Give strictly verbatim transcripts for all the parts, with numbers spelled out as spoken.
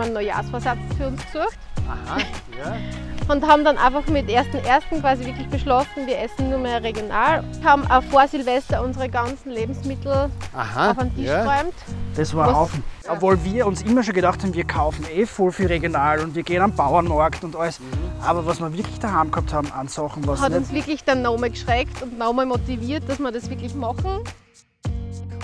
einen Neujahrsvorsatz für uns gesucht. Aha, ja. Und haben dann einfach mit ersten ersten quasi wirklich beschlossen, wir essen nur mehr regional. Wir haben auch vor Silvester unsere ganzen Lebensmittel Aha, auf den Tisch ja. geräumt. Das war ein Haufen. Ja. Obwohl wir uns immer schon gedacht haben, wir kaufen eh voll viel regional und wir gehen am Bauernmarkt und alles. Mhm. Aber was wir wirklich daheim gehabt haben an Sachen, was hat nicht uns wirklich dann nochmal geschreckt und nochmal motiviert, dass wir das wirklich machen.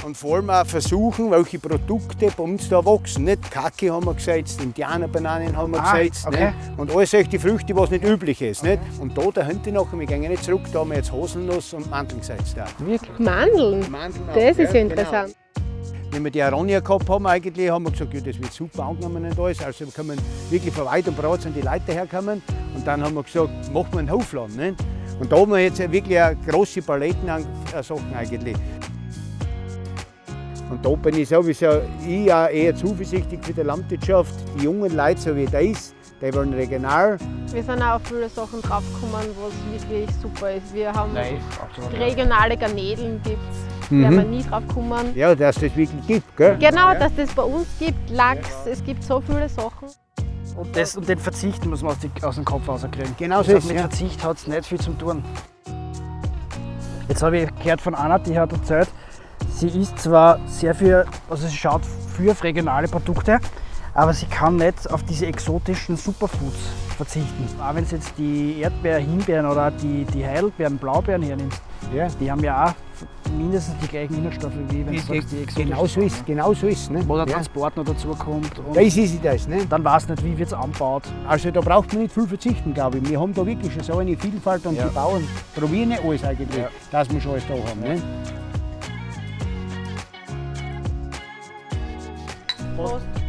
Und vor allem auch versuchen, welche Produkte bei uns da wachsen. Nicht Kaki haben wir gesetzt, Indianerbananen haben wir ah, gesetzt. Okay. Und alles solche Früchte, was nicht üblich ist. Okay. Nicht? Und da dahinter nachher, wir gehen nicht zurück, da haben wir jetzt Haselnuss und Mandeln gesetzt. Wirklich? Mandeln? Mandeln auch, das ja, ist ja interessant. Genau. Wenn wir die Aronia gehabt haben, eigentlich, haben wir gesagt, ja, das wird super angenommen und alles. Also wir können wirklich von weit und breit sind die Leute herkommen. Und dann haben wir gesagt, machen wir einen Hofladen. Nicht? Und da haben wir jetzt wirklich eine große Paletten an Sachen eigentlich. Und da bin ich sowieso ich auch eher zuversichtlich für die Landwirtschaft. Die jungen Leute, so wie das ist, die wollen regional. Wir sind auch auf viele Sachen draufgekommen, was wirklich super ist. Wir haben Nein, regionale Garnelen, gibt es, mhm. da wir nie drauf kommen. Ja, dass das wirklich gibt, gell? Genau, ja. dass das bei uns gibt, Lachs, ja. es gibt so viele Sachen. Und, das, und den Verzicht muss man aus, die, aus dem Kopf rauskriegen. Genau so ist es. Mit ja. Verzicht hat es nicht viel zu tun. Jetzt habe ich gehört von Anna, die hat erzählt, sie isst zwar sehr viel, also sie schaut für regionale Produkte, aber sie kann nicht auf diese exotischen Superfoods verzichten. Auch wenn sie jetzt die Erdbeeren, Himbeeren oder die, die Heidelbeeren, Blaubeeren hernimmst, ja. die haben ja auch mindestens die gleichen Inhaltsstoffe wie wenn du sagst, die exotischen. Genau so ist, genau so ist, ne? Wo der Transport ja. noch dazukommt. Da ist easy das, ne? Dann weiß nicht, wie wird es anbaut. Also da braucht man nicht viel verzichten, glaube ich. Wir haben da wirklich schon so eine Vielfalt und ja. die Bauern probieren nicht alles eigentlich, ja. dass wir schon alles da haben. Ne? Prost.